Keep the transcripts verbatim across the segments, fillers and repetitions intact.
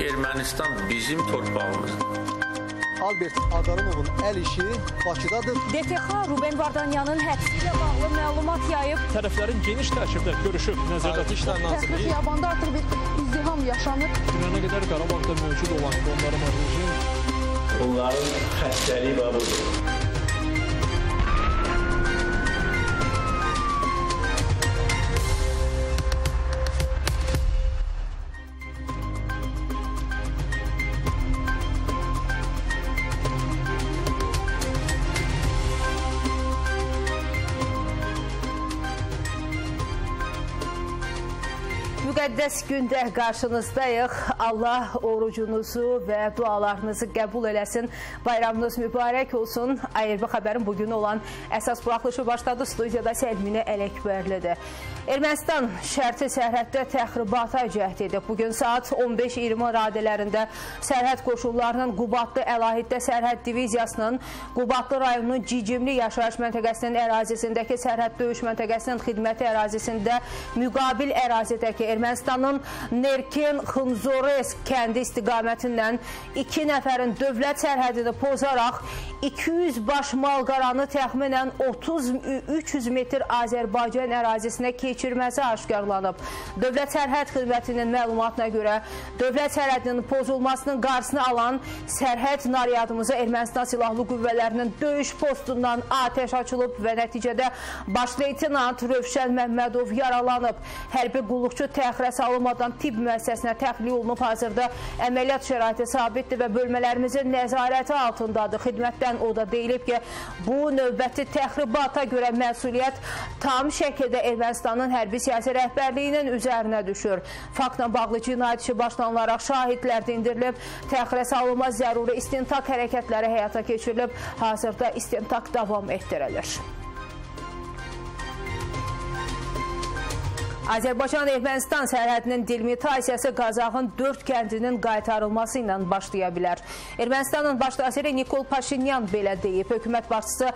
Ermənistan bizim torpağımızdır. Albert Adarinovun əl işi Bakıdadır. D T X Ruben Vardanyanın həbsi ilə bağlı məlumat yayıb. Tərəflərin geniş tərkibdə görüşüb nəzarəti işlərinə hazır. Təxrik yabanda artıq bir izdiham yaşanır. Dünənə qədər Qarabağda mövcud olan onların aracı. Onların xəstəliyi var budur. Müqəddəs gündə qarşınızdayıq. Allah orucunuzu və dualarınızı qəbul eləsin. Bayramınız mübarək olsun. A R B xəbərin bugün olan əsas buraxılışı başladı. Studiyada Səlminə Ələkbərlidir. Ermənistan şərti sərhəddə təxribata cəhd edib. Bugün saat on beş iyirmi radələrində sərhəd qoşullarının Qubatlı Əlahiddə Sərhəd Diviziyasının Qubatlı rayonunun Cicimli yaşayış məntəqəsinin ərazisindəki sərhəd döyüş məntəqəsinin xidməti ərazisində müqabil ərazidəki Ermənistanın Nerkin Xınzores kəndi istiqamətindən iki nəfərin dövlət sərhədini pozaraq iki yüz baş malqaranı təxminən üç yüz metr Azərbaycan ərazisinə keçirib. Keçirməsi aşkarlanıb. Dövlət Sərhəd Xidmətinin məlumatına görə dövlət sərhədinin pozulmasının qarşısını alan sərhəd naryadımıza Ermənistan Silahlı Qüvvələrinin döyüş postundan atəş açılıb və nəticədə baş leytenant Rövşən Məmmədov yaralanıb. Hərbi qulluqçu təxirə salınmadan tibb müəssisəsinə təxliyə olunub. Hazırda əməliyyat şəraiti sabitdir və bölmələrimizin nəzarəti altındadır. Xidmətdən o da deyilib ki, bu növbəti təxribata görə məsuliyyət tam şəkildə Ermənistanın hərbi siyasi rəhbərliyinin üzərinə düşür. Faktla bağlı cinayət işi başlanılaraq şahidlər dindirilib, təxirə salınma zəruri istintaq hərəkətləri həyata keçirilib, hazırda istintaq davam etdirilir. Azərbaycan-Ermənistan sərhədinin delimitasiyası Qazaxın dörd kəndinin qaytarılması ilə başlaya bilər. Ermənistanın baş naziri Nikol Paşinyan belə deyib. Hökumət başçısı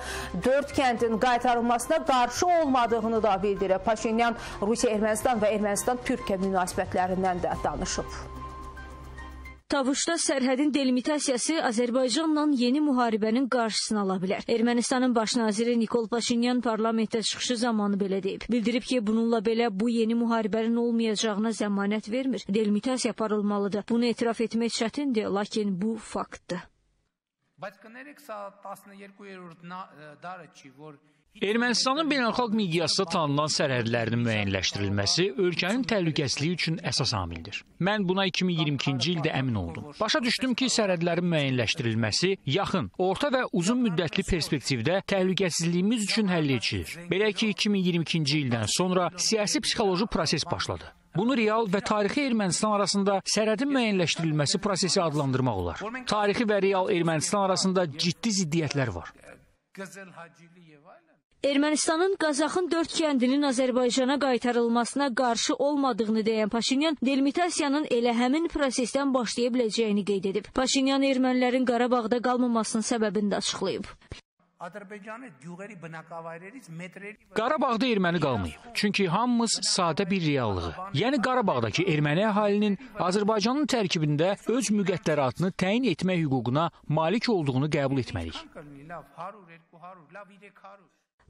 dörd kəndin qaytarılmasına qarşı olmadığını da bildirib. Paşinyan Rusiya-Ermənistan və Ermənistan-Türkiyə münasibətlərindən də danışıb. Tavuşda sərhədin delimitasiyası Azərbaycanla yeni müharibənin qarşısını ala bilər. Ermənistanın baş naziri Nikol Paşinyan parlamentə çıxışı zamanı belə deyib. Bildirib ki, bununla belə bu yeni müharibənin olmayacağına zəmanət vermir. Delimitasiya aparılmalıdır. Bunu etiraf etmək çətindir, lakin bu faktdır. Ermənistanın beynəlxalq miqyasda tanınan sərhədlərinin müəyyənləşdirilməsi ölkənin təhlükəsizliyi üçün əsas amildir. Mən buna iki min iyirmi ikinci ildə əmin oldum. Başa düşdüm ki, sərhədlərin müəyyənləşdirilməsi yaxın, orta və uzun müddətli perspektivdə təhlükəsizliyimiz üçün həllicidir. Belə ki, iki min iyirmi ikinci ildən sonra siyasi-psixoloji proses başladı. Bunu real və tarixi Ermənistan arasında sərhədin müəyyənləşdirilməsi prosesi adlandırmaq olar. Tarixi və real Ermənistan arasında ciddi ziddiyyətlər var. Ermənistanın Qazaxın dörd kəndinin Azərbaycana qaytarılmasına qarşı olmadığını deyən Paşinyan, delimitasiyanın elə həmin prosesdən başlaya biləcəyini qeyd edib. Paşinyan ermənilərin Qarabağda qalmamasının səbəbini də açıqlayıb. Qarabağda erməni qalmayıb. Çünki hamımız sadə bir reallığı, yəni Qarabağdakı erməni əhalinin Azərbaycanın tərkibində öz müqəddəratını təyin etmək hüququna malik olduğunu qəbul etməliyik.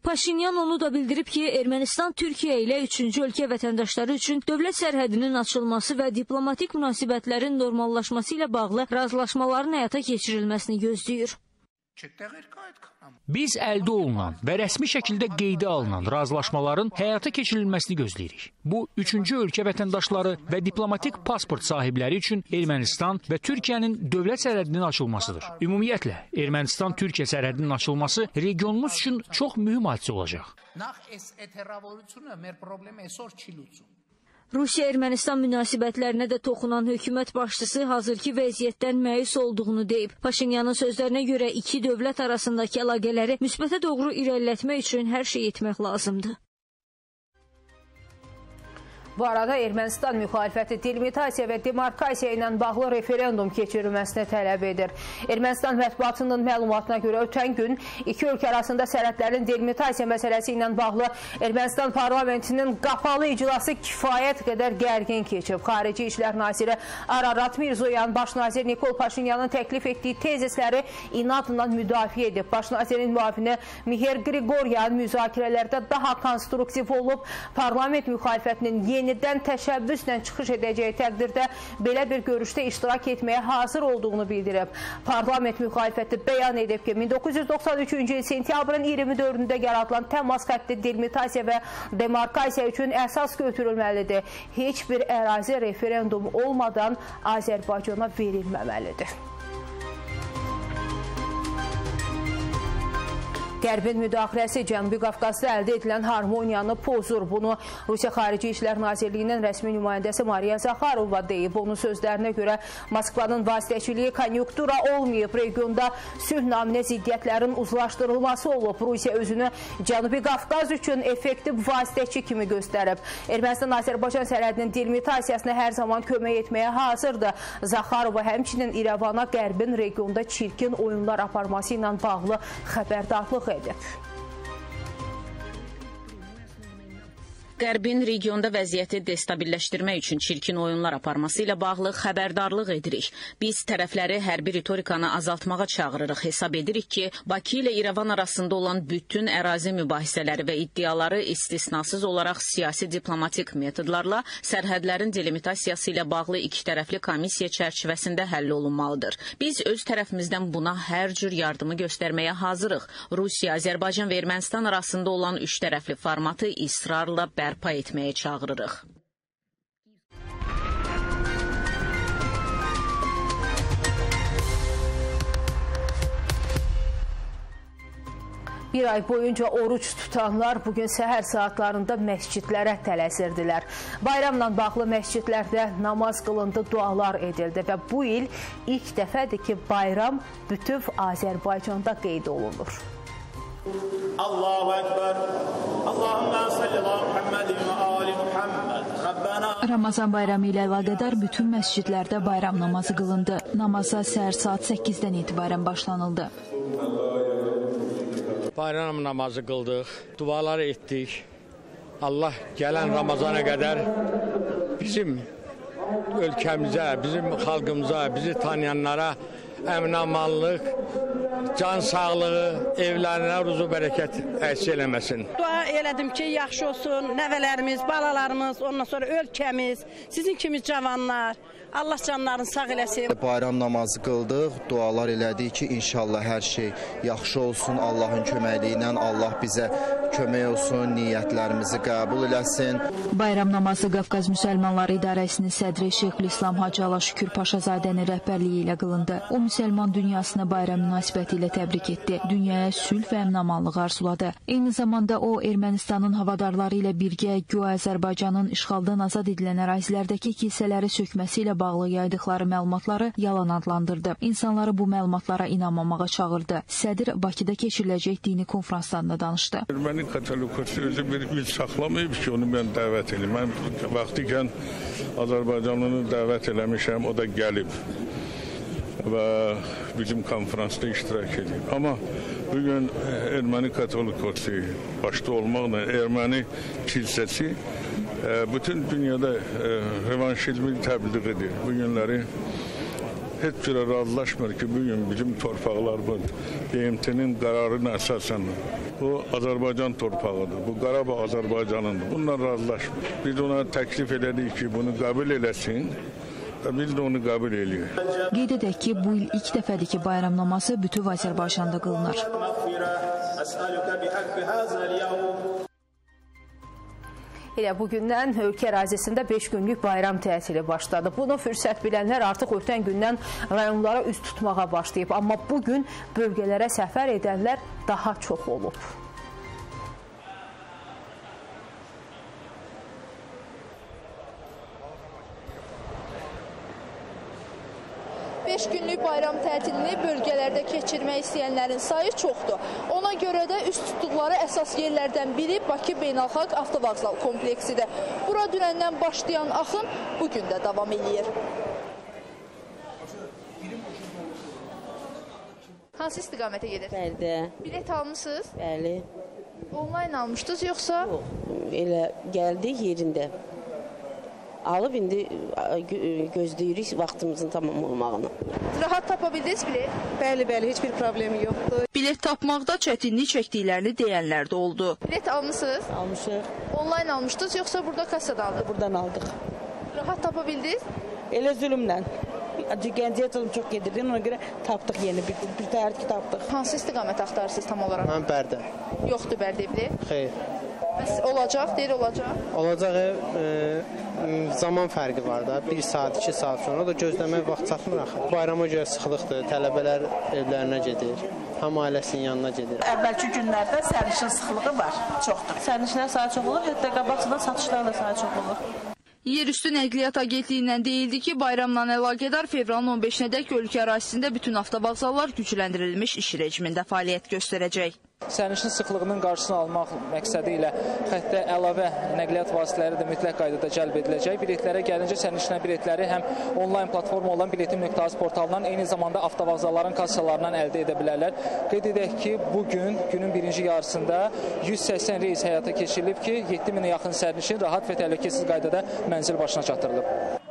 Paşinyan onu da bildirib ki, Ermənistan Türkiyə ilə üçüncü ölkə vətəndaşları üçün dövlət sərhədinin açılması və diplomatik münasibətlərin normallaşması ilə bağlı razılaşmaların həyata keçirilməsini gözləyir. Biz əldə olunan və rəsmi şəkildə qeydə alınan razılaşmaların həyata keçirilməsini gözləyirik. Bu, üçüncü ölkə vətəndaşları və diplomatik pasport sahibləri üçün Ermənistan və Türkiyənin dövlət sərhədinin açılmasıdır. Ümumiyyətlə, Ermənistan-Türkiyə sərhədinin açılması regionumuz üçün çox mühüm hadisə olacaq. Rusiya-Ermənistan münasibətlərinə də toxunan hökumət başçısı hazırki vəziyyətdən məyus olduğunu deyib. Paşinyanın sözlərinə görə iki dövlət arasındakı əlaqələri müsbətə doğru irəlilətmək üçün hər şey etmək lazımdır. Bu arada Ermənistan müxalifəti delimitasiya və demarkasiya ilə bağlı referendum keçirilməsini tələb edir. Ermənistan mətbuatının məlumatına görə ötən gün iki ölkə arasında sərhədlərin delimitasiya məsələsi ilə bağlı Ermənistan parlamentinin qapalı iclası kifayət qədər gərgin keçib. Xarici İşlər naziri Ararat Mirzoyan Başnazir Nikol Paşinyanın təklif etdiyi tezisləri inadla müdafiə edib. Başnazirin müavini Miher Grigoryan müzakirələrdə daha konstruktiv olub, parlament müxalifətinin yenidən təşəbbüslə çıxış edəcəyi təqdirdə belə bir görüşdə iştirak etməyə hazır olduğunu bildirib. Parlament müxalifəti bəyan edib ki, min doqquz yüz doxsan üçüncü il sentyabrın iyirmi dördündə yaradılan təmas xətti delimitasiya və demarkasiya üçün əsas götürülməlidir. Heç bir ərazi referendum olmadan Azərbaycana verilməməlidir. Qərbin müdaxiləsi Cənubi Qafqazda əldə edilən harmoniyanı pozur. Bunu Rusiya Xarici İşlər Nazirliyinin rəsmi nümayəndəsi Mariya Zaxarova deyib. Onun sözlərinə görə Moskvanın vasitəçiliyi konyunktura olmayıb. Regionda sülh naminə ziddiyyətlərin uzlaşdırılması olub. Rusiya özünü Cənubi Qafqaz üçün effektiv vasitəçi kimi göstərib. Ermənistan-Azərbaycan sərhədinin delimitasiyasına hər zaman kömək etməyə hazırdır. Zaxarova həmçinin İrəvana Qərbin regionda çirkin oyunlar aparması ilə bağlı xəbərdarlıq edib. Qərbin regionda vəziyyəti destabilləşdirmək üçün çirkin oyunlar aparması ilə bağlı xəbərdarlıq edirik. Biz tərəfləri hərbi ritorikanı azaltmağa çağırırıq. Hesab edirik ki, Bakı ilə İrəvan arasında olan bütün ərazi mübahisələri və iddiaları istisnasız olaraq siyasi diplomatik metodlarla sərhədlərin delimitasiyası ilə bağlı ikitərəfli komissiya çərçivəsində həll olunmalıdır. Biz öz tərəfimizdən buna hər cür yardımı göstərməyə hazırıq. Rusiya, Azərbaycan və Ermənistan arasında olan üçtərəfli formatı israrla bərqərar bərpa etməyə çağırırıq. Bir ay boyunca oruç tutanlar bugün səhər saatlarında məscidlərə tələsirdilər. Bayramla bağlı məscidlərdə namaz qılındı, dualar edildi və bu il ilk dəfədir ki, bayram bütöv Azərbaycanda qeyd olunur. Allahu Ekber, Allahümme salli ala Muhammedin ve ali Muhammed. Ramazan bayramı ilə əlaqədar bütün məscidlərdə bayram namazı qılındı. Namaza səhər saat səkkizdən etibarən başlanıldı. Bayram namazı qıldıq, dualar etdik. Allah gələn Ramazana qədər bizim ölkəmizə, bizim xalqımıza, bizi tanıyanlara əmin-amanlıq, can sağlığı, evlərinə ruzu bərəkət əhsil eləməsin. Dua elədim ki, yaxşı olsun nəvələrimiz, balalarımız, ondan sonra ölkəmiz, sizin kimi cavanlar, Allah canlarını sağ eləsin. Bayram namazı qıldıq, dualar elədik ki, inşallah hər şey yaxşı olsun, Allahın köməkliyi ilə Allah bizə kömək olsun, niyyətlərimizi qəbul eləsin. Bayram namazı Qafqaz Müsəlmanları İdarəsinin sədri Şeyxülislam Hacala Şükür Paşazadənin rəhbərliyi ilə qılındı. O, müsəlman dünyasını bayram münasibəti ilə təbrik etdi. Dünyaya sülh və əmin-amanlığı arzuladı. Eyni zamanda o, Ermənistanın havadarları ilə birgə güya Azərbaycanın işğaldan azad edilən ərazilərdəki kilsələri sökməsi ilə bağlı yaydıqları məlumatları yalan adlandırdı. İnsanları bu məlumatlara inanmamağa çağırdı. Sədir Bakıda keçiriləcək dini konfransdan da danışdı. Erməni katolikası özü bir saxlamayıb ki, onu mən dəvət edeyim. Mən vaxtikən Azərbaycanlını dəvət eləmişəm, o da gəlib və bizim konfransda iştirak edeyim. Amma bugün Erməni katolikası başda olmaqla Erməni kilsəsi bütün dünyada revanşizmi təbliğ edir. Bu günləri heç cürə razılaşmır ki, bugün bizim torpaqlarımız D M T'nin qərarına əsasən bu Azərbaycan torpağıdır, bu Qarabağ Azərbaycanındır. Bundan razılaşmır. Biz ona təklif elədik ki, bunu qəbul eləsin. Biz də onu qəbul edirik. Qeyd edək ki, bu il ilk dəfədir ki, bayram namazı bütöv Azərbaycanda qılınır. Elə bugündən ölkə ərazisində beş günlük bayram tətili başladı. Bunu fürsət bilənlər artıq ötən gündən rayonlara üz tutmağa başlayıb. Amma bugün bölgələrə səfər edənlər daha çox olub. beş günlük bayram tətilini bölgələrdə keçirmək istəyənlərin sayı çoxdur. Ona görə də üst tutduqları əsas yerlərdən biri Bakı Beynəlxalq Avtovağzal kompleksidir. Bura dünəndən başlayan axın bugün də davam edir. Hansı istiqamətə gedir? Bərdə. Bilet almışsınız? Bəli. Online almışdınız yoxsa? Yox, elə gəldi yerində. Alıb indi gözləyirik vaxtımızın tamam olmağını. Rahat tapa bildiniz bilet? Bəli, bəli, heç bir problemi yoxdur. Bilet tapmaqda çətinlik çəkdiklərini deyənlər də oldu. Bilet almışsınız? Almışıq. Online almışdınız yoxsa burada kassada aldınız? Buradan aldıq. Rahat tapa bildiniz? Elə zülümlə. Gəncəyə çalım çox gedirdi, ona görə tapdıq yeni, bir tərki tapdıq. Hansı istiqamət axtarırsınız tam olaraq? Mən Bərdə. Yoxdur Bərdə bilir? Xeyr. Bəs olacaq, deyir olacaq? Olacaq, zaman fərqi var da, bir saat, iki saat sonra da gözləmək vaxt çatmır axı. Bayrama görə sıxılıqdır, tələbələr evlərinə gedir, həm ailəsinin yanına gedir. Əvvəlki günlərdə sərnişin sıxılığı var, çoxdur. Sərnişinlər sayı çox olur, hətta qabaqçıdan satışlar da sayı çox olur. Yerüstü Nəqliyyat Agentliyindən deyildi ki, bayramla əlaqədar fevralın on beşinədək ölkə ərazisində bütün avtovağzallar gücləndirilmiş iş rejimində fəaliyyət göstərəcək. Sərnişin sıxlığının qarşısını almaq məqsədi ilə xəttə əlavə nəqliyyat vasitələri də mütləq qaydada cəlb ediləcək. Biletlərə gəlincə sərnişinə biletləri həm onlayn platforma olan biletim nöqtəsi portalından, eyni zamanda avtovağzalların kassalarından əldə edə bilərlər. Qeyd edək ki, bugün günün birinci yarısında yüz səksən reys həyata keçirilib ki, yeddi minə yaxın sərnişin rahat və təhlükəsiz qaydada mənzil başına çatdırılıb.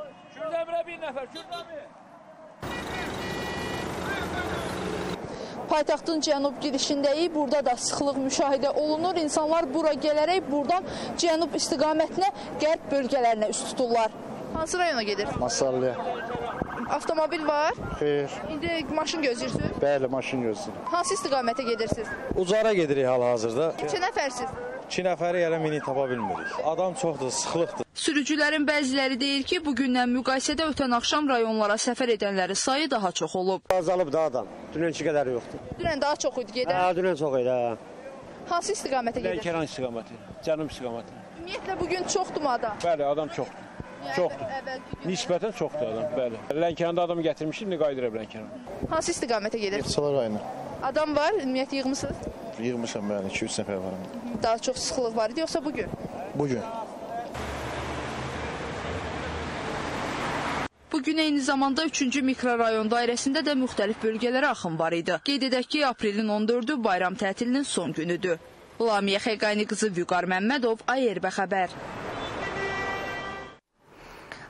Paytaxtın cənub girişindəyik, burada da sıxlıq müşahidə olunur. İnsanlar bura gələrək buradan cənub istiqamətinə, qərb bölgələrinə üst tuturlar. Hansı rayona gedir? Masallıya. Avtomobil var? Xeyr. İndi maşın gözləyirsiniz? Bəli, maşın gözləyir. Hansı istiqamətə gedirsiniz? Ucara gedirik hal-hazırda. Neçə nəfərsiz? İki nəfəri yerə mini tapa bilmirik. Adam çoxdur, sıxlıqdır. Sürücülərin bəziləri deyir ki, bugündən müqayisədə ötən axşam rayonlara səfər edənləri sayı daha çox olub. Azalıb da adam. Dünənki qədər yoxdur. Dünən daha çox idi gedən? Hə, dünən çox idi, hə. Hansı istiqamətə gedir? Lənkəran istiqaməti, cənub istiqaməti. Ümumiyyətlə, bugün çoxdur mu adam? Bəli, adam çoxdur. Çoxdur. Nisbətən çoxdur adam, bəli. Lənkəranda adamı gətirmişim, indi qaydırıb Lənkəran. Hansı istiqamətə gedir? Yetsalar rayonu. Adam var, ümumiyyət yığmışsınız? Yığmışam, bəli, iki üç nəfər var. Daha çox sıxılıq var idi, yoxsa bugün? Bugün. Bugün eyni zamanda üçüncü mikrorayon dairəsində də müxtəlif bölgələrə axın var idi. Qeyd edək ki, aprelin on dördü bayram tətilinin son günüdür. Lamiyə Xəqaniqızı, Vüqar Məmmədov, AYRB Xəbər.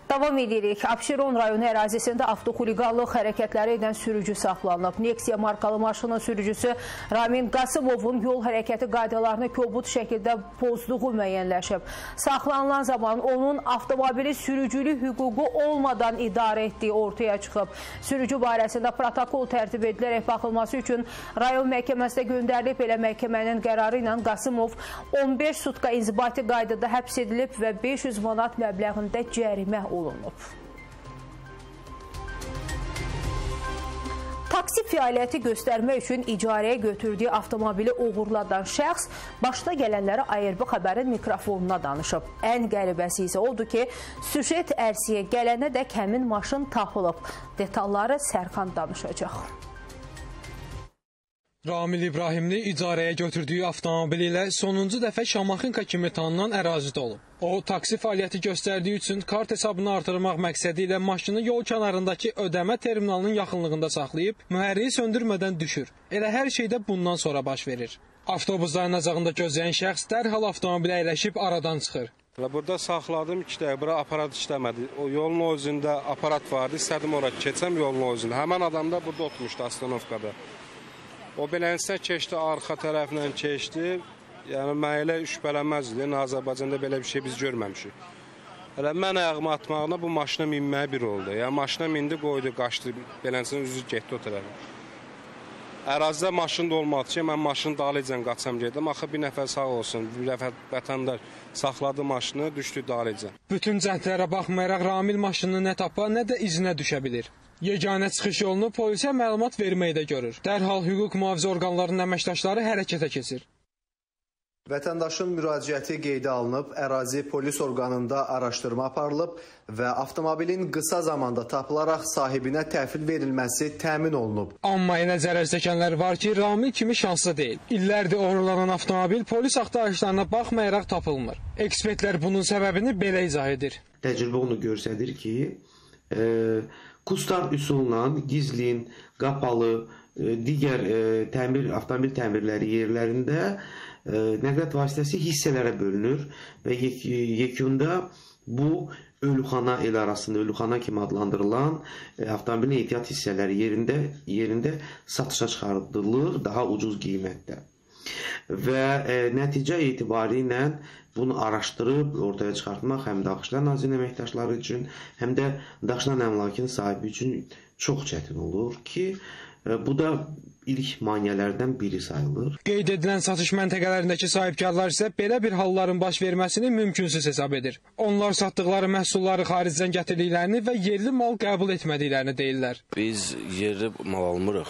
Davam edirik. Abşeron rayonu ərazisində avtoxuliqanlıq hərəkətləri edən sürücü saxlanılıb. Nexia markalı maşının sürücüsü Ramin Qasımovun yol hərəkəti qaydalarını kobud şəkildə pozduğu müəyyənləşib. Saxlanılan zaman onun avtomobili sürücülük hüququ olmadan idarə etdiyi ortaya çıxıb. Sürücü barəsində protokol tərtib edilərək baxılması üçün rayon məhkəməsinə göndərilib. Belə məhkəmənin qərarı ilə Qasımov on beş sutka inzibati qaydada həbs edilib və beş yüz manat məbləğində cərimə olunub. Olunub. Taksi fəaliyyəti göstərmək üçün icarəyə götürdüyü avtomobili oğurladan şəxs başda gələnlərə A Y R B Xəbərin mikrofonuna danışıb. Ən qəribəsi isə odur ki, süjet ərsiyə gələnə dək həmin maşın tapılıb. Detalları Sərxan danışacaq. Ramil İbrahimli icarəyə götürdüyü avtomobili ilə sonuncu dəfə Şamaxınka kimi tanınan ərazidə olub. O, taksi fəaliyyəti göstərdiyi üçün kart hesabını artırmaq məqsədi ilə maşını yol kənarındakı ödəmə terminalının yaxınlığında saxlayıb, mühərriyi söndürmədən düşür. Elə hər şey də bundan sonra baş verir. Avtobus dayanacağında gözləyən şəxs dərhal avtomobilə əyləşib aradan çıxır. Burada saxladım iki dəqiq, bura aparat işləmədi. O yolun o üzündə aparat vardı, istədim ora keçsəm yolun o üzündə. Həmən adam da burada oturmuşdu Astanovkada. O beləsinə keçdi, arxa tərəflə keçdi, yəni mən elə şübhələnməzdi, Azərbaycanda belə bir şey biz görməmişik. Elə mən ayağımı atmağına bu maşına minməyə bir oldu, yəni maşına mindi, qoydu, qaçdı, beləsinə üzü getdi o tərəfə. Ərazidə maşın da olmadı ki, mən maşını dalıcan qaçam gedim, axı bir nəfər sağ olsun, bir nəfər vətəndaş saxladı maşını, düşdü dalıcan. Bütün cəhdlərə baxmayaraq Ramil maşını nə tapa, nə də izinə düşə bilir. Yeganə çıxış yolunu polisə məlumat verməyi də görür. Dərhal hüquq mühafizə orqanlarının əməkdaşları hərəkətə keçir. Vətəndaşın müraciəti qeydə alınıb, ərazi polis orqanında araşdırma aparılıb və avtomobilin qısa zamanda tapılaraq sahibinə təhvil verilməsi təmin olunub. Amma yenə zərər çəkənlər var ki, Ramil kimi şanslı deyil. İllərdir oğurlanan avtomobil polis axtarışlarına baxmayaraq tapılmır. Ekspertlər bunun səbəbini belə izah edir. Təcrübə onu göstərir ki, e, Kustar üsulundan gizlin, qapalı, e, digər e, təmir, avtomobil təmirləri yerlərində nəqliyyat vasitəsi hissələrə bölünür və yekunda bu ölüxana el arasında ölüxana kimi adlandırılan avtomobilin ehtiyat hissələri yerində yerində satışa çıxarılır daha ucuz qiymətdə. Və e, nəticə etibarilə bunu araşdırıb ortaya çıxartmaq həm daşınan nazirinin əməkdaşları üçün, həm də daşınan əmlakın sahibi üçün çox çətin olur ki, e, bu da ilk maneələrdən biri sayılır. Qeyd edilən satış məntəqələrindəki sahibkarlar isə belə bir halların baş verməsini mümkünsüz hesab edir. Onlar satdıqları məhsulları xaricdən gətirdiklərini və yerli mal qəbul etmədiklərini deyirlər. Biz yerli mal almırıq.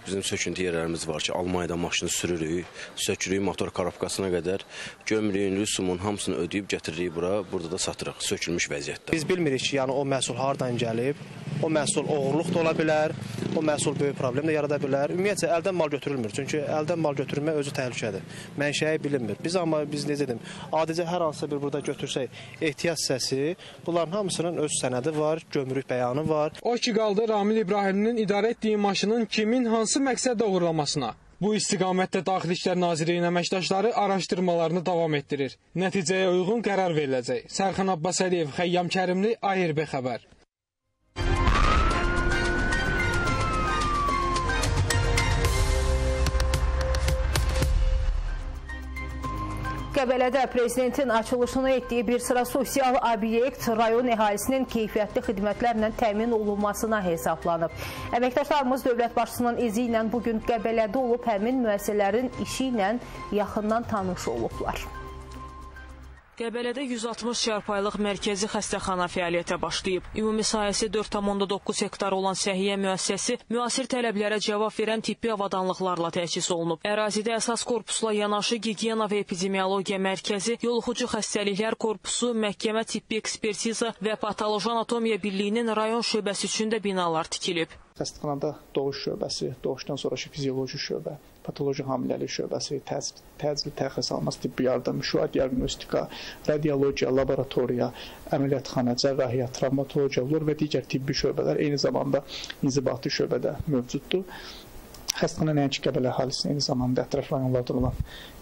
Bizim söküntü yerlərimiz var ki, Almanya'da maşını sürürük, sökürük motor karapkasına qədər, gömrüyün, rüsumun hamısını ödəyib gətiririk bura, burada da satırıq, sökülmüş vəziyyətdə. Biz bilmirik ki, yəni o məhsul hardan gəlib, o məhsul oğurluq da ola bilər, o məhsul böyük problem də yarada bilər. Ümumiyyətlə, əldən mal götürülmür, çünki əldən mal götürmə özü təhlükədir, mənşəyi bilinmir. Biz amma biz necə dedim, adicə hər hansısa bir burada götürsək ehtiyac səsi, bunların hamısının öz sənədi var, gömrük bəyanı var. O ki qaldı Ramil İbrahimlinin idarə etdiyi maşının kimin hansı məqsədlə uğurlamasına. Bu istiqamətdə Daxili İşlər Nazirliyinin əməkdaşları araşdırmalarını davam etdirir. Nəticəyə uyğun qərar veriləcək. Sərxan Abbasəliyev, Xəyyam Kərimli, A R B Xəbər. Qəbələdə prezidentin açılışını etdiyi bir sıra sosial obyekt rayon əhalisinin keyfiyyətli xidmətlərlə təmin olunmasına hesablanıb. Əməkdaşlarımız dövlət başçısının izi ilə bugün Qəbələdə olub, həmin müəssisələrin işi ilə yaxından tanış olublar. Qəbələdə yüz altmış çarpayılıq mərkəzi xəstəxana fəaliyyətə başlayıb. Ümumi sayəsi dörd tam onda doqquz hektar olan səhiyyə müəssisəsi müasir tələblərə cavab verən tibbi avadanlıqlarla təchiz olunub. Ərazidə əsas korpusla yanaşı gigiyena və epidemiologiya mərkəzi, yoluxucu xəstəliklər korpusu, məhkəmə tibbi ekspertiza və patoloji anatomiya birliyinin rayon şöbəsi üçün də binalar tikilib. Xəstəxanada doğuş şöbəsi, doğuşdan sonraki fizioloji şöbə, patoloji hamiləlik şöbəsi, təcili təxris alması, tibbi yardım, şüa diaqnostika, radiologiya, laboratoriya, əməliyyatxana, cərrahiyyə, travmatologiya, vur və digər tibbi şöbələr eyni zamanda inzibati şöbədə mövcuddur. Xəstəxana nəinki Qəbələ əhalisinin, eyni zamanda ətraf rayonlarda olan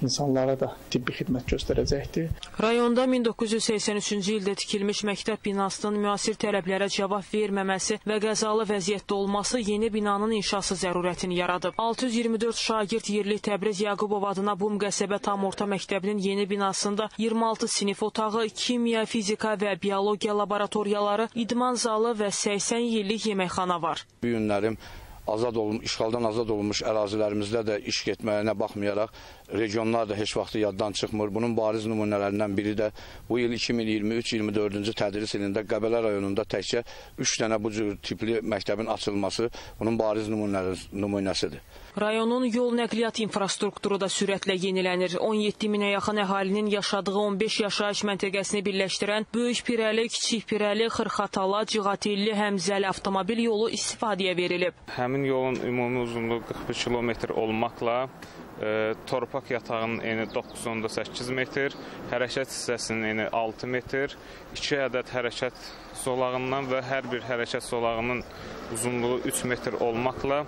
insanlara da tibbi xidmət göstərəcəkdir. Rayonda min doqquz yüz səksən üçüncü ildə tikilmiş məktəb binasının müasir tələblərə cavab verməməsi və qəzalı vəziyyətdə olması yeni binanın inşası zərurətini yaradıb. altı yüz iyirmi dörd şagird yerli Təbriz Yaqubov adına Bum qəsəbə tam orta məktəbinin yeni binasında iyirmi altı sinif otağı, kimya, fizika və biologiya laboratoriyaları, idman zalı və səksən illik yeməkxana var. Bu günlərim azad olun, işğaldan azad olunmuş ərazilərimizdə də iş getməyinə baxmayaraq, regionlar da heç vaxtı yaddan çıxmır. Bunun bariz nümunələrindən biri də bu il iki min iyirmi üç iyirmi dördüncü tədris ilində Qəbələ rayonunda təkcə üç dənə bu cür tipli məktəbin açılması bunun bariz nümunəsidir. Rayonun yol nəqliyyat infrastrukturu da sürətlə yenilənir. on yeddi minə yaxın əhalinin yaşadığı on beş yaşayış məntəqəsini birləşdirən Böyük Pirəli, Kiçik Pirəli, Xırxatala, Cığatilli, Həmzəli avtomobil yolu istifadəyə verilib. Həmin yolun ümumi uzunluğu qırx bir kilometr olmaqla e, torpaq yatağının eni doqquz tam onda səkkiz metr, hərəkət hissəsinin eni altı metr, iki ədəd hərəkət zolağından və hər bir hərəkət zolağının uzunluğu üç metr olmaqla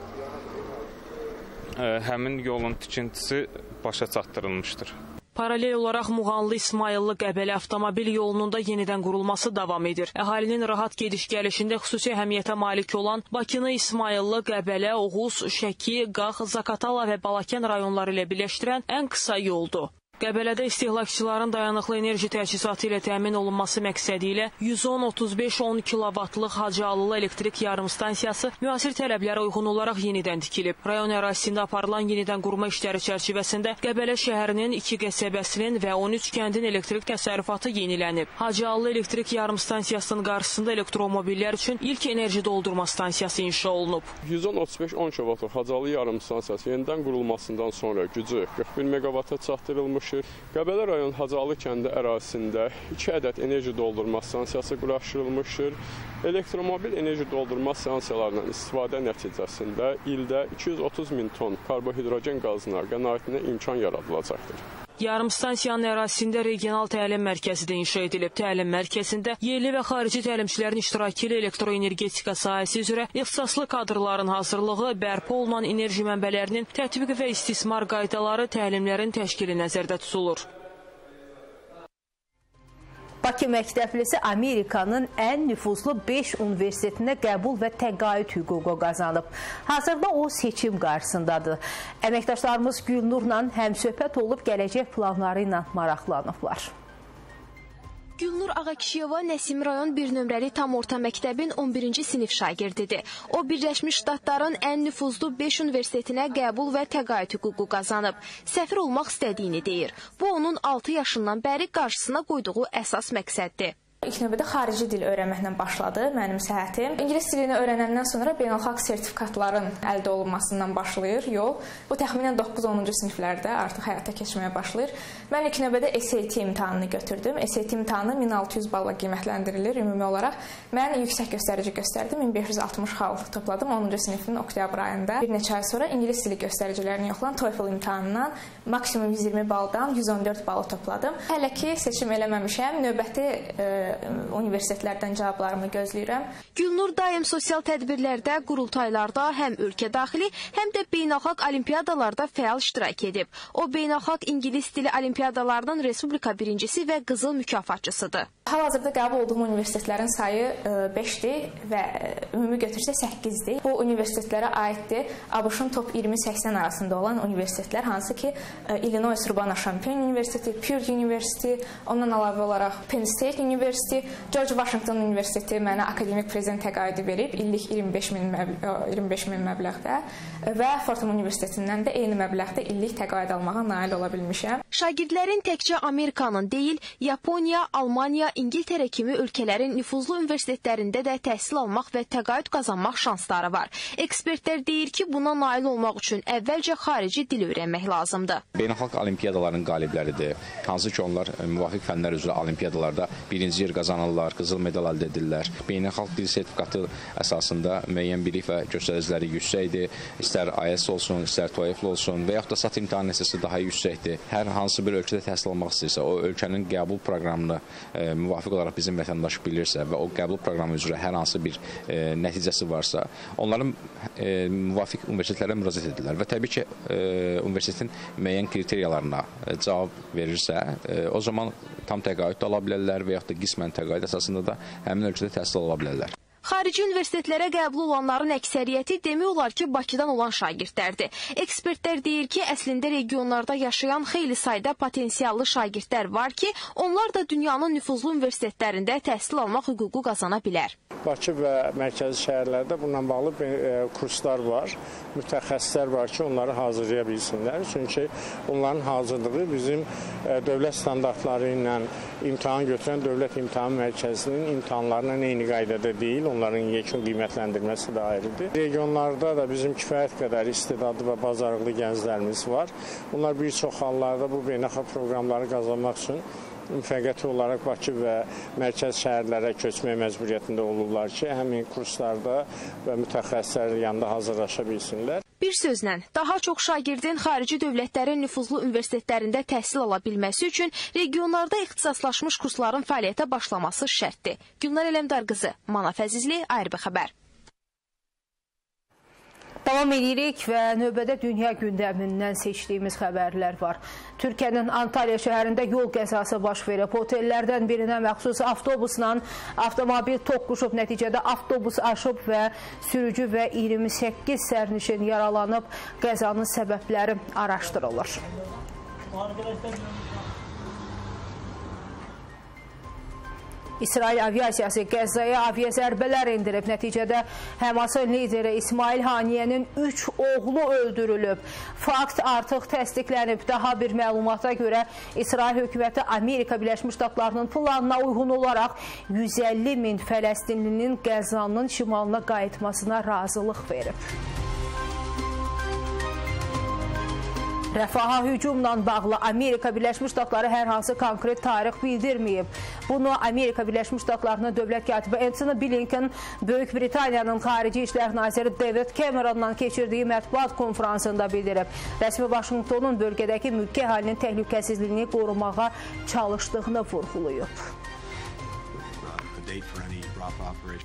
həmin yolun tikintisi başa çatdırılmışdır. Paralel olaraq Muğanlı-İsmayıllı Qəbələ avtomobil yolunun da yenidən qurulması davam edir. Əhalinin rahat gediş-gəlişində xüsusi əhəmiyyətə malik olan Bakını-İsmayıllı Qəbələ, Oğuz, Şəki, Qax, Zakatala və Balakən rayonları ilə birləşdirən ən qısa yoldur. Qəbələdə istehlakçıların dayanıqlı enerji təchizatı ilə təmin olunması məqsədi ilə yüz on otuz beş on kilovatlıq Hacalılı elektrik yarımstansiyası müasir tələblərə uyğun olaraq yenidən tikilib. Rayon ərazisində aparılan yenidən qurma işləri çərçivəsində Qəbələ şəhərinin iki qəsəbəsinin və on üç kəndin elektrik təsərrüfatı yenilənib. Hacalılı elektrik yarımstansiyasının qarşısında elektromobillər üçün ilk enerji doldurma stansiyası inşa olunub. yüz on otuz beş on kilovatlıq Hacalılı yarımstansiyası yenidən qurulmasından sonra gücü qırx bir meqavata çatdırılmış. çalışır. Qəbələ rayon Hacalı kəndi ərazisində iki ədəd enerji doldurma stansiyası quraşdırılmışdır. Elektromobil enerji doldurma stansiyalarından istifadə nəticəsində ildə iki yüz otuz min ton karbohidrogen qazına qənaətinə imkan yaradılacaqdır. Yarım stansiyanın ərazisində regional təlim mərkəzi də inşa edilib. Təlim mərkəzində yerli və xarici təlimçilərin iştirakı ilə elektroenergetika sahəsi üzrə ixtisaslı kadrların hazırlığı, bərpa olunan enerji mənbələrinin tətbiq və istismar qaydaları, təlimlərin təşkili nəzərdə tutulur. Bakı məktəblisi Amerikanın ən nüfuzlu beş universitetinə qəbul və təqaüd hüququ qazanıb. Hazırda o seçim qarşısındadır. Əməkdaşlarımız Gülnurla həmsöhbət olub gələcək planları ilə maraqlanıblar. Yulnur Ağa Kişiyeva Nəsim rayon bir nömrəli tam orta məktəbin on birinci sinif şagirdidir. O, Birləşmiş Ştatların ən nüfuzlu beş universitetinə qəbul və təqaüd hüququ qazanıb. Səfir olmaq istədiyini deyir. Bu, onun altı yaşından bəri qarşısına qoyduğu əsas məqsəddir. İlk növbədə xarici dil öyrənməklə başladı mənim səhhətim. İngilis dilini öyrənəndən sonra beynəlxalq sertifikatların əldə olunmasından başlayır yol. Bu təxminən doqquz on-cu siniflərdə artıq həyata keçməyə başlayır. Mən ilk növbədə S A T imtahanını götürdüm. S A T imtahanı min altı yüz balla qiymətləndirilir ümumi olaraq. Mən yüksək göstərici göstərdim, min beş yüz altmış xal topladım onuncu sinifin oktyabr ayında. Bir neçə ay sonra İngilis dili göstəricilərini yoxlayan TOEFL imtahanından maksimum yüz iyirmi baldan yüz on dörd balı topladım. Hələ ki seçim eləməmişəm, növbəti e, universitetlərdən cavablarımı gözləyirəm. Gülnur daim sosial tədbirlərdə, qurultaylarda həm ölkə daxili, həm də beynəlxalq olimpiadalarda fəal iştirak edib. O, beynəlxalq İngilis dili olimpiadalarının Respublika birincisi və qızıl mükafatçısıdır. Hal-hazırda qəbul olduğum universitetlərin sayı beşdir və ümumi götürsə səkkizdir. Bu, universitetlərə aiddir. ABŞ-ın top iyirmi səksən arasında olan universitetlər, hansı ki, Illinois Urbana-Champaign Universiteti, Purdue Universiteti, ondan əlavə olaraq Penn State Universiteti, George Washington Universiteti mənə akademik prezident təqaüdü verib, illik iyirmi beş min məbləğdə və Fortum Universitetindən də eyni məbləğdə illik təqaüd almağa nail ola bilmişəm. Şagirdlərin təkcə Amerikanın deyil, Yaponiya, Almaniya, İngiltərə kimi ölkələrin nüfuzlu universitetlərində də təhsil almaq və təqaüd qazanmaq şansları var. Ekspertlər deyir ki, buna nail olmaq üçün əvvəlcə xarici dil öyrənmək lazımdır. Beynəlxalq olimpiadaların qalibləridir. Hansı ki, onlar müvafiq fənlər üzrə olimpiadalarda birinci yer qazanırlar, qızıl medal əldə edirlər. Beynəlxalq dil sertifikatı əsasında müəyyən bilik və göstəriciləri yüksəkdir. İstər I E L T S olsun, istər TOEFL olsun və yaxud da S A T imtahan nəticəsi daha yüksəkdir. Hər hansı bir ölkədə təhsil almaq istəyirsə, o ölkənin qəbul proqramını e, müvafiq olaraq bizim vətəndaş bilirsə və o qəbul proqramı üzrə hər hansı bir e, nəticəsi varsa, onların e, müvafiq universitetlərə müraciət edirlər və təbii ki, e, universitetin müəyyən kriteriyalarına e, cavab verirsə, e, o zaman tam təqaüd ala bilərlər və yaxud da qismən təqaüd əsasında da həmin ölkədə təhsil ala bilərlər. Xarici universitetlərə qəbul olanların əksəriyyəti demək olar ki, Bakıdan olan şagirdlərdir. Ekspertlər deyir ki, əslində regionlarda yaşayan xeyli sayda potensiallı şagirdlər var ki, onlar da dünyanın nüfuzlu universitetlərində təhsil almaq hüququ qazana bilər. Bakı və mərkəzi şəhərlərdə bununla bağlı kurslar var, mütəxəssislər var ki, onları hazırlaya bilsinlər. Çünki onların hazırlığı bizim dövlət standartları ilə imtahan götürən Dövlət İmtahan Mərkəzinin imtahanlarına eyni qaydada deyil, onların yekun qiymətləndirməsi də ayrıdır. Regionlarda da bizim kifayət qədər istedadlı və bacarıqlı gənclərimiz var. Bunlar bir çox hallarda bu beynəlxalq proqramları qazanmaq üçün müfəqqəti olaraq Bakı və mərkəz şəhərlərə köçmək məcburiyyətində olurlar ki, həmin kurslarda və mütəxəssislər yanında hazırlaşa bilsinlər. Bir sözlə, daha çox şagirdin xarici dövlətlərin nüfuzlu universitetlərində təhsil ala bilməsi üçün regionlarda ixtisaslaşmış kursların fəaliyyətə başlaması şərtdir. Gülnar Eləmdar qızı, Manaf Əzizli, A R B Xəbər. Davam edirik və növbədə dünya gündəmindən seçdiyimiz xəbərlər var. Türkiyənin Antalya şəhərində yol qəzası baş verib. Otellərdən birinə məxsus avtobusla avtomobil toqquşub. Nəticədə avtobus aşıb və sürücü və iyirmi səkkiz sərnişin yaralanıb. Qəzanın səbəbləri araşdırılır. İsrail aviasiyası Qəzzaya avia zərbələr indirib. Nəticədə Həmasın lideri İsmail Haniyenin üç oğlu öldürülüb. Fakt artıq təsdiqlənib. Daha bir məlumata görə İsrail hökuməti Amerika Birləşmiş Ştatlarının planına uyğun olaraq yüz əlli min Fələstinlinin Qəzzanın şimalına qayıtmasına razılıq verib. Rəfaha hücumla bağlı Amerika Birləşmiş Ştatları hər hansı konkret tarix bildirməyib. Bunu Amerika Birləşmiş Ştatlarının dövlət katibi Ensona Blinken Böyük Britaniyanın Xarici İşlər Naziri David Cameron'la keçirdiyi mətbuat konferansında bildirib. Rəsmi Vaşinqtonun bölgədəki mülki əhalinin təhlükəsizliyini qorumağa çalışdığını vurğulayıb.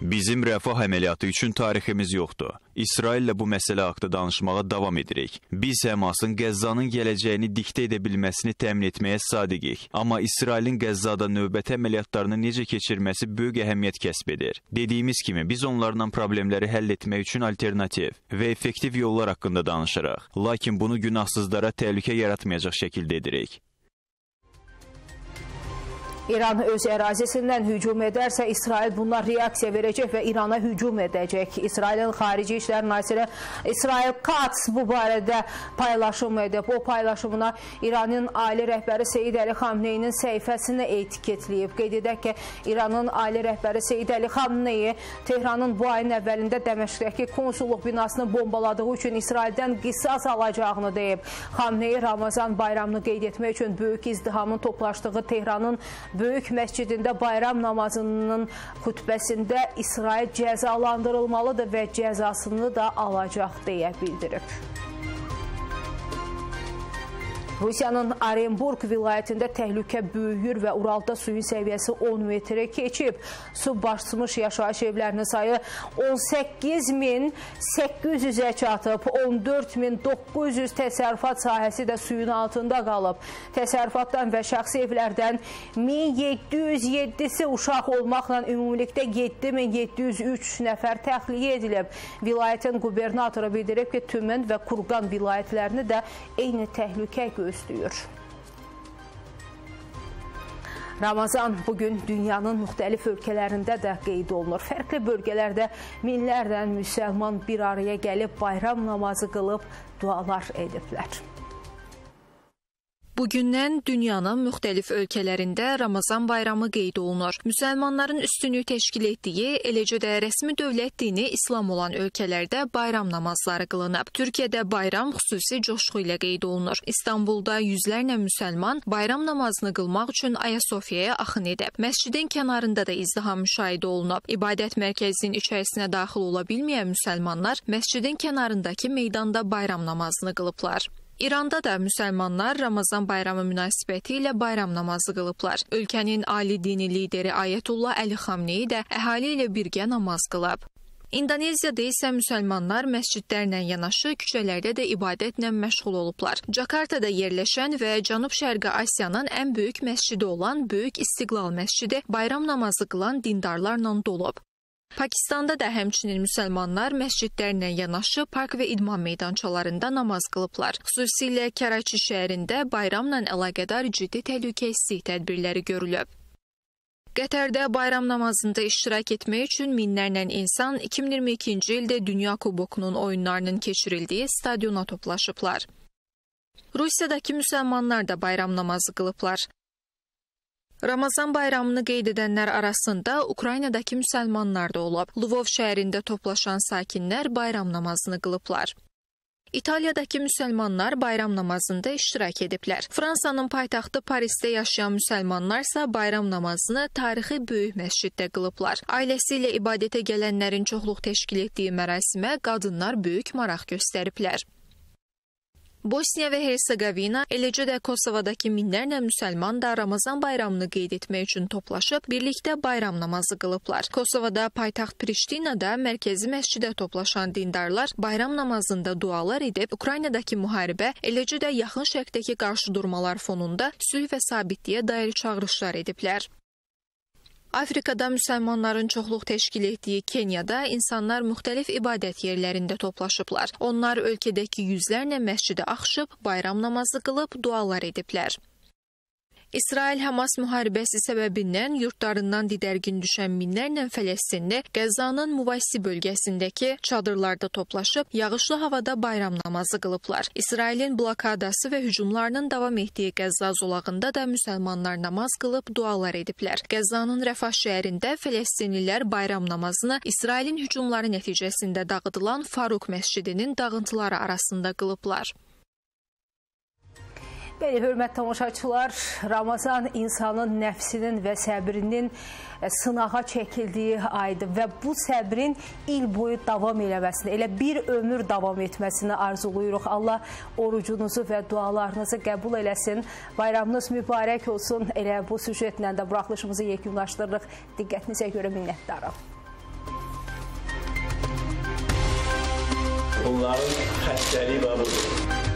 Bizim rəfah əməliyyatı üçün tariximiz yoxdur. İsraillə bu məsələ haqqında danışmağa davam edirik. Biz Həmasın Qəzzanın gələcəyini diktə edə bilməsini təmin etməyə sadiqik. Amma İsrailin Qəzzada növbəti əməliyyatlarını necə keçirməsi böyük əhəmiyyət kəsb edir. Dediyimiz kimi, biz onlarla problemləri həll etmək üçün alternativ və effektiv yollar haqqında danışırıq. Lakin bunu günahsızlara təhlükə yaratmayacaq şəkildə edirik. İran öz ərazisindən hücum edərsə, İsrail buna reaksiya verəcək və İrana hücum edəcək. İsrailin Xarici İşlər Naziri İsrail Kats bu barədə paylaşım edib. O paylaşımına İranın ali rəhbəri Seyid Ali Xamneyinin səhifəsini etiketləyib. Qeyd edək ki, İranın ali rəhbəri Seyid Ali Xamneyi Tehranın bu ayın əvvəlində Dəməşqdəki konsulluq binasını bombaladığı üçün İsraildən qisas alacağını deyib. Xamneyi Ramazan bayramını qeyd etmək üçün böyük izdihamın toplaşdığı Tehranın Böyük məscidində bayram namazının xutbəsində İsrail cəzalandırılmalıdır və cəzasını da alacaq deyə bildirib. Rusiyanın Orenburg vilayətində təhlükə böyüyür və Uralda suyun səviyyəsi on metrə keçib. Su basmış yaşayış evlərinin sayı on səkkiz min səkkiz yüzə çatıb, on dörd min doqquz yüz təsərrüfat sahəsi də suyun altında qalıb. Təsərrüfatdan və şəxsi evlərdən min yeddi yüz yeddisi uşaq olmaqla ümumilikdə yeddi min yeddi yüz üç nəfər təxliyə edilib. Vilayətin qubernatoru bildirib ki, Tümen və Kurgan vilayətlərini də eyni təhlükə görür. Göstərir. Ramazan bugün dünyanın müxtəlif ölkələrində də qeyd olunur. Fərqli bölgələrdə minlərlə müsəlman bir araya gəlib bayram namazı qılıb dualar ediblər. Bugündən dünyanın müxtəlif ölkələrində Ramazan bayramı qeyd olunur. Müsəlmanların üstünlüyü təşkil etdiyi, eləcə də rəsmi dövlət dini İslam olan ölkələrdə bayram namazları qılınıb. Türkiyədə bayram xüsusi coşqu ilə qeyd olunur. İstanbulda yüzlərlə müsəlman bayram namazını qılmaq üçün Ayasofyaya axın edib. Məscidin kənarında da izdiham müşahidə olunub. İbadət mərkəzinin içərisinə daxil ola bilməyən müsəlmanlar məscidin kənarındakı meydanda bayram namazını qılıblar. İranda da müsəlmanlar Ramazan bayramı münasibəti ilə bayram namazı qılıblar. Ölkənin ali dini lideri Ayətullah Əli Xamneyi də əhali ilə birgə namaz qılıb. İndoneziyada isə müsəlmanlar məscidlərlə yanaşı küçələrdə də ibadətlə məşğul olublar. Jakartada yerləşən və Cənub-Şərqi Asiyanın ən böyük məscidi olan Böyük İstiqlal məscidi bayram namazı qılan dindarlarla dolub. Pakistanda da həmçinin müsəlmanlar məscidlərlə yanaşı park və idman meydançalarında namaz qılıblar. Xüsusilə Karachi şəhərində bayramla əlaqədar ciddi təhlükəsizlik tədbirləri görülüb. Qətərdə bayram namazında iştirak etmək üçün minlərlə insan iki min iyirmi ikinci ildə Dünya Kubokunun oyunlarının keçirildiyi stadiona toplaşıblar. Rusiyadakı müsəlmanlar da bayram namazı qılıblar. Ramazan bayramını qeyd edənlər arasında Ukraynadakı müsəlmanlar da olub. Lvov şəhərində toplaşan sakinlər bayram namazını qılıblar. İtaliyadakı müsəlmanlar bayram namazında iştirak ediblər. Fransanın paytaxtı Parisdə yaşayan müsəlmanlarsa bayram namazını tarixi böyük məsciddə qılıblar. Ailəsi ilə ibadətə gələnlərin çoxluq təşkil etdiyi mərasimə qadınlar böyük maraq göstəriblər. Bosniya və Hersegovina, eləcə də Kosovadakı minlərlə müsəlman da Ramazan bayramını qeyd etmək üçün toplaşıb, birlikdə bayram namazı qılıblar. Kosovada paytaxt Priştinada mərkəzi məscidə toplaşan dindarlar bayram namazında dualar edib, Ukraynadakı müharibə, eləcə də yaxın şərqdəki qarşıdurmalar fonunda sülh və sabitliyə dair çağırışlar ediblər. Afrikada müsəlmanların çoxluq təşkil etdiyi Kenyada insanlar müxtəlif ibadət yerlərində toplaşıblar. Onlar ölkədəki yüzlərlə məscidə axışıb, bayram namazı qılıb, dualar ediblər. İsrail-Həmas müharibəsi səbəbindən yurtlarından didərgin düşən minlərlə Fələstinli Qəzzanın Muvasi bölgəsindəki çadırlarda toplaşıb, yağışlı havada bayram namazı qılıblar. İsrailin blokadası və hücumlarının davam etdiyi Qəzza zolağında da müsəlmanlar namaz qılıb, dualar ediblər. Qəzzanın Rəfah şəhərində Fələstinlilər bayram namazını İsrailin hücumları nəticəsində dağıdılan Faruq məscidinin dağıntıları arasında qılıblar. Bəli, hörmətli tamaşaçılar, Ramazan insanın nəfsinin və səbrinin sınağa çəkildiyi aydır və bu səbrin il boyu davam eləməsini, elə bir ömür davam etməsini arzuluyuruq. Allah orucunuzu və dualarınızı qəbul eləsin. Bayramınız mübarək olsun. Elə bu süjetlə də buraxılışımızı yekunlaşdırırıq. Diqqətinizə görə minnətdaram. Bunların xəstəliyi var budur.